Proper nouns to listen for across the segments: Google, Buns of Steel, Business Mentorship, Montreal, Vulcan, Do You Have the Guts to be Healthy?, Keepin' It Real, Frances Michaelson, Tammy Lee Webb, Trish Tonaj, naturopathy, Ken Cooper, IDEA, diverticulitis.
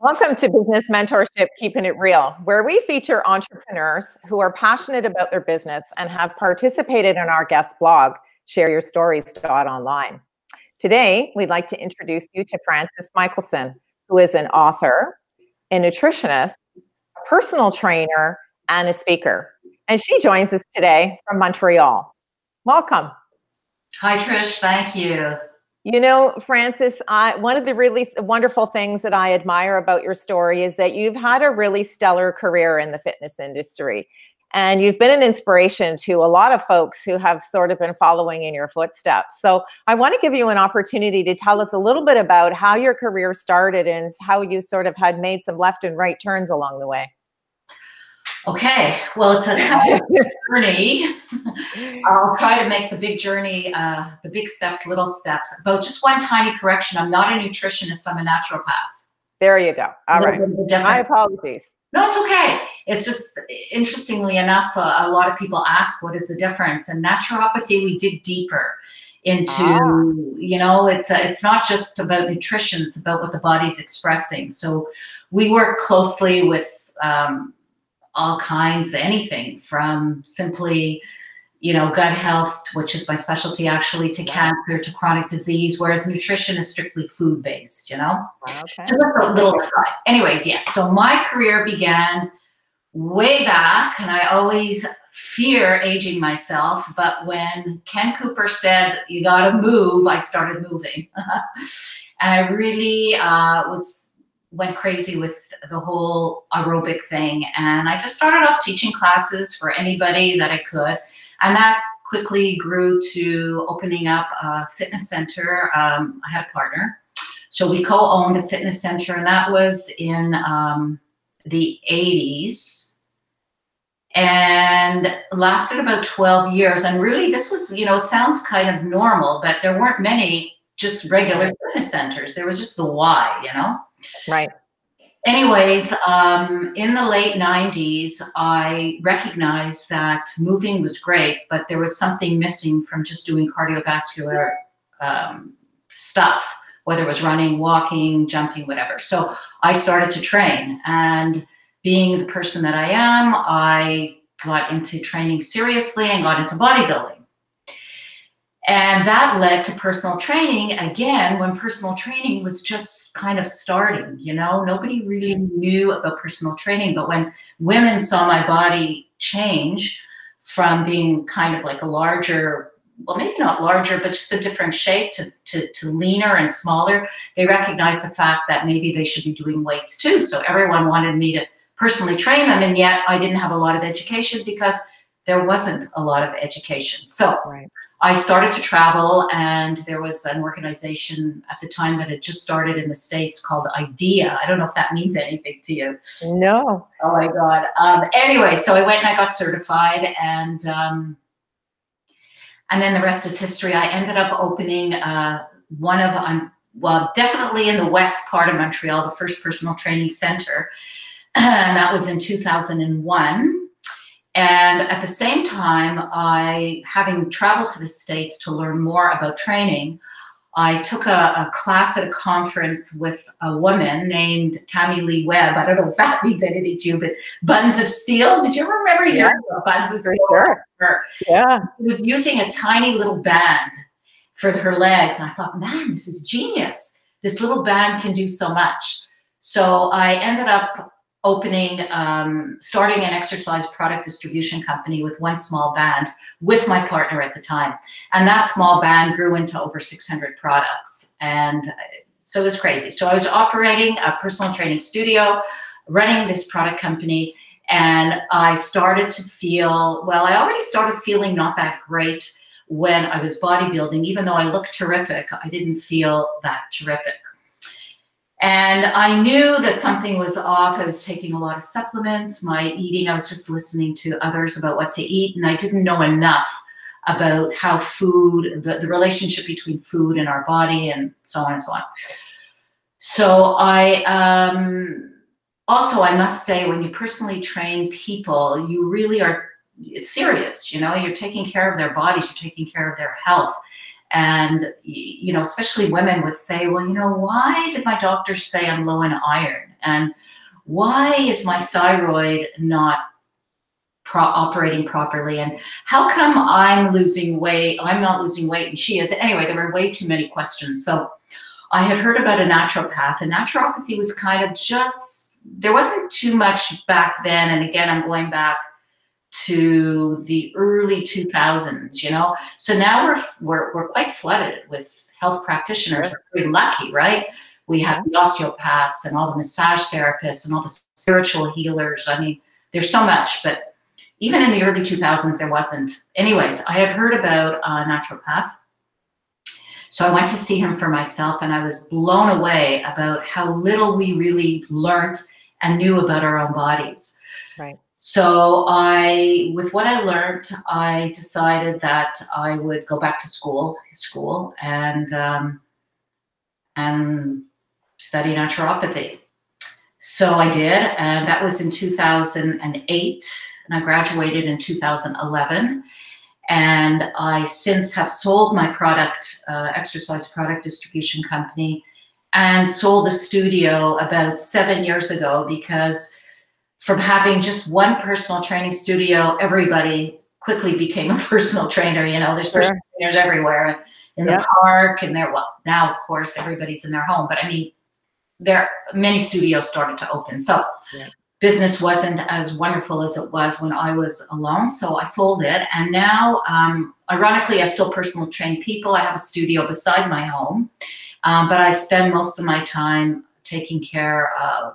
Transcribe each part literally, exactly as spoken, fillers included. Welcome to Business Mentorship, Keeping It Real, where we feature entrepreneurs who are passionate about their business and have participated in our guest blog, Share Your Stories dot online. Today, we'd like to introduce you to Frances Michaelson, who is an author, a nutritionist, a personal trainer, and a speaker. And she joins us today from Montreal. Welcome. Hi, Trish. Thank you. You know, Frances, I, one of the really wonderful things that I admire about your story is that you've had a really stellar career in the fitness industry, and you've been an inspiration to a lot of folks who have sort of been following in your footsteps. So I want to give you an opportunity to tell us a little bit about how your career started and how you sort of had made some left and right turns along the way. Okay, well, it's a kind of journey. I'll try to make the big journey, uh, the big steps, little steps. But just one tiny correction: I'm not a nutritionist. I'm a naturopath. There you go. All right. My apologies. No, it's okay. It's just, interestingly enough, uh, a lot of people ask, "What is the difference?" And naturopathy, we dig deeper into. Ah. You know, it's uh, it's not just about nutrition. It's about what the body's expressing. So we work closely with. Um, all kinds of anything from simply, you know, gut health, which is my specialty actually, to cancer, to chronic disease, whereas nutrition is strictly food based, you know? Okay. So that's a little aside. Anyways, yes, so my career began way back, and I always fear aging myself, but when Ken Cooper said, you gotta move, I started moving. And I really uh, was, went crazy with the whole aerobic thing. And I just started off teaching classes for anybody that I could. And that quickly grew to opening up a fitness center. Um, I had a partner. So we co-owned a fitness center, and that was in um, the eighties. And lasted about twelve years. And really this was, you know, it sounds kind of normal, but there weren't many just regular fitness centers. There was just the Y, you know? Right. Anyways, um, in the late nineties, I recognized that moving was great, but there was something missing from just doing cardiovascular um, stuff, whether it was running, walking, jumping, whatever. So I started to train, and being the person that I am, I got into training seriously and got into bodybuilding. And that led to personal training again, when personal training was just kind of starting, you know, nobody really knew about personal training. But when women saw my body change from being kind of like a larger, well, maybe not larger, but just a different shape to, to, to leaner and smaller, they recognized the fact that maybe they should be doing weights too. So everyone wanted me to personally train them. And yet I didn't have a lot of education because there wasn't a lot of education. So right. I started to travel, and there was an organization at the time that had just started in the States called IDEA. I don't know if that means anything to you. No. Oh my God. Um, anyway, so I went and I got certified, and um, and then the rest is history. I ended up opening uh, one of, um, well, definitely in the west part of Montreal, the first personal training center. And that was in two thousand one. And at the same time, I, having traveled to the States to learn more about training, I took a, a class at a conference with a woman named Tammy Lee Webb. I don't know if that means anything to you, but Buns of Steel. Did you ever remember yeah. hearing about Buns of Steel? Sure. Yeah. She was using a tiny little band for her legs. And I thought, man, this is genius. This little band can do so much. So I ended up opening, um, starting an exercise product distribution company with one small band with my partner at the time. And that small band grew into over six hundred products. And so it was crazy. So I was operating a personal training studio, running this product company, and I started to feel, well, I already started feeling not that great when I was bodybuilding. Even though I looked terrific, I didn't feel that terrific. And I knew that something was off. I was taking a lot of supplements, my eating, I was just listening to others about what to eat, and I didn't know enough about how food, the, the relationship between food and our body, and so on and so on. So I, um, also I must say, when you personally train people, you really are, it's serious, you know, you're taking care of their bodies, you're taking care of their health. And, you know, especially women would say, well, you know, why did my doctor say I'm low in iron? And why is my thyroid not pro operating properly? And how come I'm losing weight? I'm not losing weight and she is. Anyway, there were way too many questions. So I had heard about a naturopath, and naturopathy was kind of just, there wasn't too much back then. And again, I'm going back to the early two thousands, you know? So now we're, we're, we're quite flooded with health practitioners. We're pretty lucky, right? We have the osteopaths and all the massage therapists and all the spiritual healers. I mean, there's so much, but even in the early two thousands, there wasn't. Anyways, I had heard about a naturopath. So I went to see him for myself, and I was blown away about how little we really learned and knew about our own bodies. Right. So I, with what I learned, I decided that I would go back to school, school, and um, and study naturopathy. So I did, and that was in two thousand eight, and I graduated in two thousand eleven. And I since have sold my product, uh, exercise product distribution company, and sold a studio about seven years ago, because from having just one personal training studio, everybody quickly became a personal trainer. You know, there's personal sure. trainers everywhere in yeah. the park, and there, well, now of course everybody's in their home, but I mean, there many studios started to open. So yeah. business wasn't as wonderful as it was when I was alone. So I sold it. And now, um, ironically, I still personal train people. I have a studio beside my home, um, but I spend most of my time taking care of,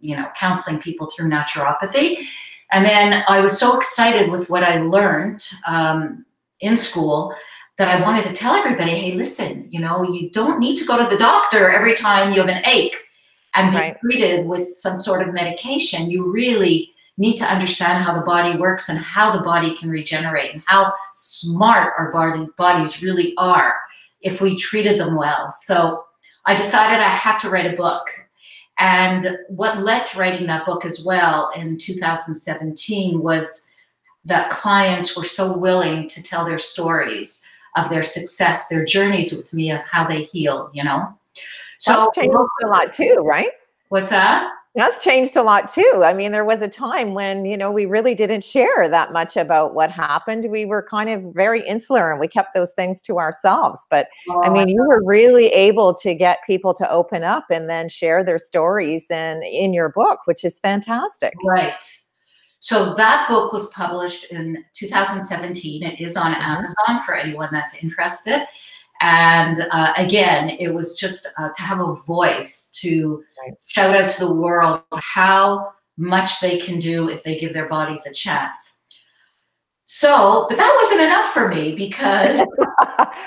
you know, counseling people through naturopathy. And then I was so excited with what I learned um, in school that I wanted to tell everybody, hey, listen, you know, you don't need to go to the doctor every time you have an ache and be right. treated with some sort of medication. You really need to understand how the body works and how the body can regenerate and how smart our bodies, bodies really are if we treated them well. So I decided I had to write a book. And what led to writing that book as well in two thousand seventeen was that clients were so willing to tell their stories of their success, their journeys with me of how they heal, you know? So that's changed a lot too, right? What's that? That's changed a lot too. I mean, there was a time when, you know, we really didn't share that much about what happened. We were kind of very insular and we kept those things to ourselves. But oh, I mean, you were really able to get people to open up and then share their stories and in your book, which is fantastic. Right. So that book was published in two thousand seventeen. It is on Amazon for anyone that's interested. And uh, again, it was just uh, to have a voice to right. shout out to the world how much they can do if they give their bodies a chance. So, but that wasn't enough for me because...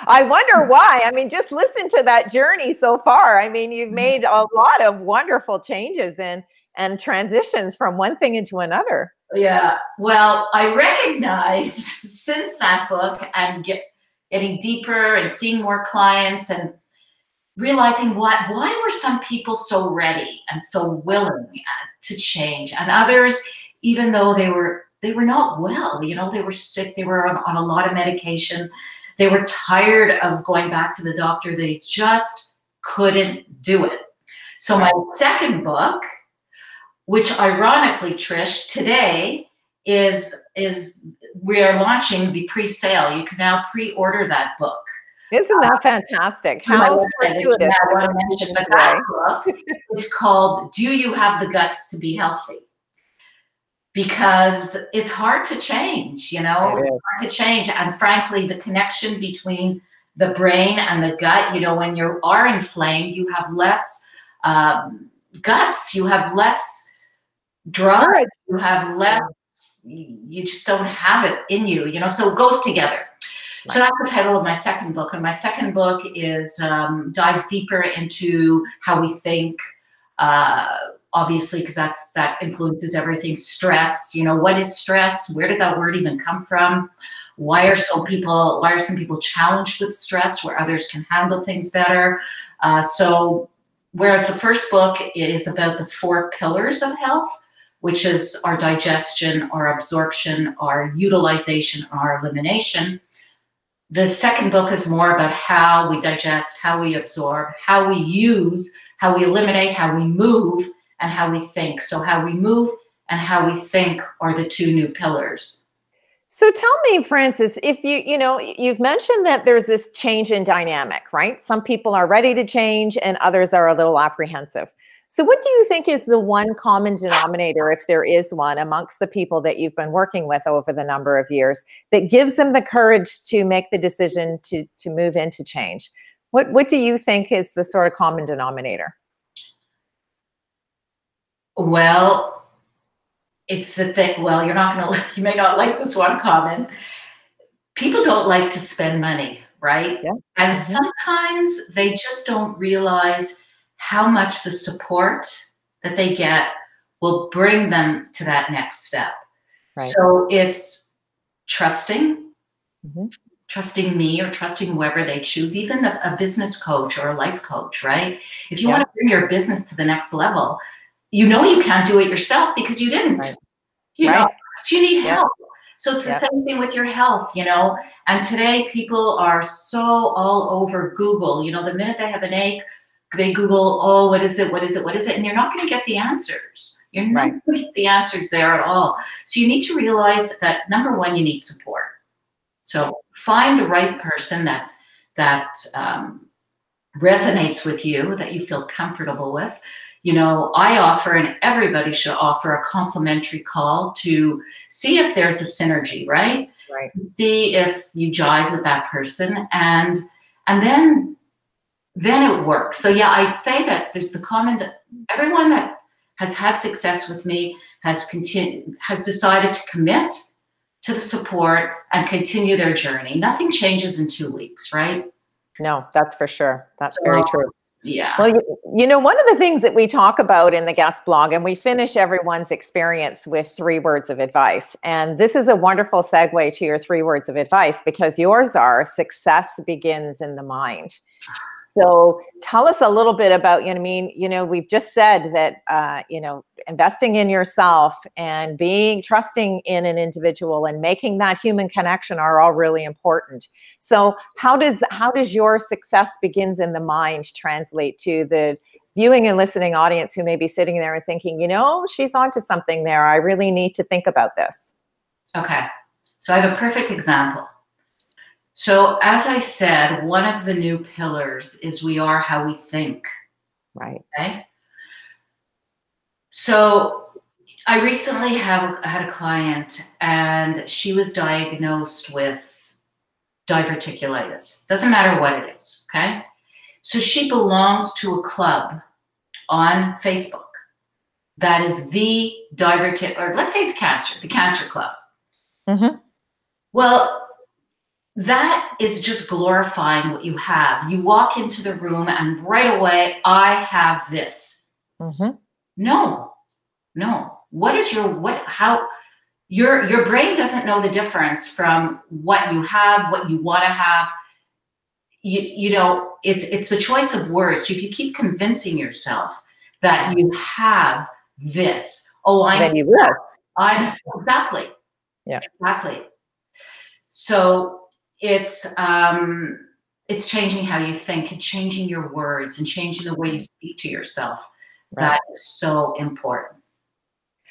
I wonder why. I mean, just listen to that journey so far. I mean, you've made a lot of wonderful changes and, and transitions from one thing into another. Yeah. Well, I recognize since that book and get... getting deeper and seeing more clients and realizing why, why were some people so ready and so willing to change, and others, even though they were, they were not well, you know, they were sick, they were on, on a lot of medication, they were tired of going back to the doctor, they just couldn't do it. So my second book, which ironically, Trish, today is, is we are launching the pre-sale. You can now pre-order that book. Isn't that uh, fantastic? How fortuitous. I want to mention, but that book is called Do You Have the Guts to be Healthy? Because it's hard to change, you know, it it's hard to change. And frankly, the connection between the brain and the gut, you know, when you are inflamed, you have less um, guts, you have less drive, you have less, you just don't have it in you, you know, so it goes together. Right. So that's the title of my second book. And my second book is, um, dives deeper into how we think, uh, obviously, because that's, that influences everything. Stress, you know, what is stress? Where did that word even come from? Why are some people, why are some people challenged with stress where others can handle things better? Uh, so whereas the first book is about the four pillars of health, which is our digestion, our absorption, our utilization, our elimination. The second book is more about how we digest, how we absorb, how we use, how we eliminate, how we move, and how we think. So how we move and how we think are the two new pillars. So tell me, Frances, if you, you know, you've mentioned that there's this change in dynamic, right? Some people are ready to change and others are a little apprehensive. So what do you think is the one common denominator, if there is one, amongst the people that you've been working with over the number of years that gives them the courage to make the decision to, to move into change? What, what do you think is the sort of common denominator? Well, it's the thing, well, you're not going to, you may not like this one common. People don't like to spend money, right? Yeah. And mm-hmm. sometimes they just don't realize how much the support that they get will bring them to that next step. Right. So it's trusting, mm-hmm. trusting me or trusting whoever they choose, even a, a business coach or a life coach, right? If you yeah. want to bring your business to the next level, you know you can't do it yourself because you didn't. Right. You right. know, so you need yeah. help. So it's yeah. the same thing with your health, you know? And today people are so all over Google. You know, the minute they have an ache, they Google, oh, what is it, what is it, what is it? And you're not going to get the answers. You're not right. going to get the answers there at all. So you need to realize that, number one, you need support. So find the right person that, that um, resonates with you, that you feel comfortable with. You know, I offer, and everybody should offer, a complimentary call to see if there's a synergy, right? Right. See if you jive with that person, and and then... then it works. So yeah, I'd say that there's the common, everyone that has had success with me has continued, has decided to commit to the support and continue their journey. Nothing changes in two weeks, right? No, that's for sure. That's so, very true. Yeah. Well, you, you know, one of the things that we talk about in the guest blog, and we finish everyone's experience with three words of advice. And this is a wonderful segue to your three words of advice, because yours are success begins in the mind. So tell us a little bit about, you know, I mean, you know, we've just said that, uh, you know, investing in yourself and being trusting in an individual and making that human connection are all really important. So how does, how does your success begins in the mind translate to the viewing and listening audience who may be sitting there and thinking, you know, she's onto something there. I really need to think about this. Okay. So I have a perfect example. So as I said, one of the new pillars is we are how we think. Right. Okay. So I recently have had a client and she was diagnosed with diverticulitis. Doesn't matter what it is. Okay. So she belongs to a club on Facebook that is the divertic, or let's say it's cancer, the cancer club. Mm-hmm. Well, that is just glorifying what you have. You walk into the room and right away, I have this. Mm-hmm. No, no. What is your, what, how, your, your brain doesn't know the difference from what you have, what you want to have. You, you know, it's, it's the choice of words. If you keep convincing yourself that you have this, oh, I then you will. I'm, exactly. Yeah. Exactly. So, It's um, it's changing how you think and changing your words and changing the way you speak to yourself. Right. That is so important.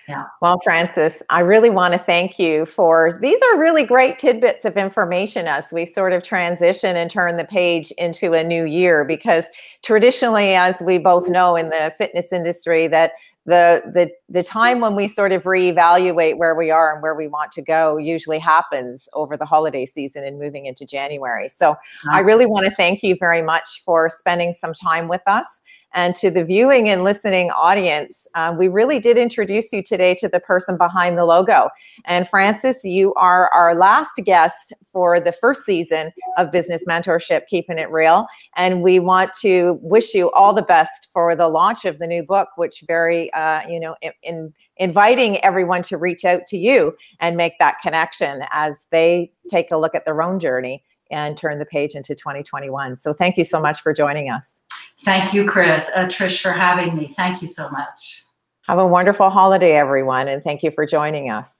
Yeah. Well, Frances, I really want to thank you for, these are really great tidbits of information as we sort of transition and turn the page into a new year, because traditionally, as we both know in the fitness industry, that The, the, the time when we sort of reevaluate where we are and where we want to go usually happens over the holiday season and moving into January. So I really want to thank you very much for spending some time with us. And to the viewing and listening audience, uh, we really did introduce you today to the person behind the logo. And Frances, you are our last guest for the first season of Business Mentorship, Keeping It Real. And we want to wish you all the best for the launch of the new book, which very, uh, you know, in, in inviting everyone to reach out to you and make that connection as they take a look at their own journey and turn the page into twenty twenty-one. So thank you so much for joining us. Thank you, Chris, uh, Trish, for having me. Thank you so much. Have a wonderful holiday, everyone, and thank you for joining us.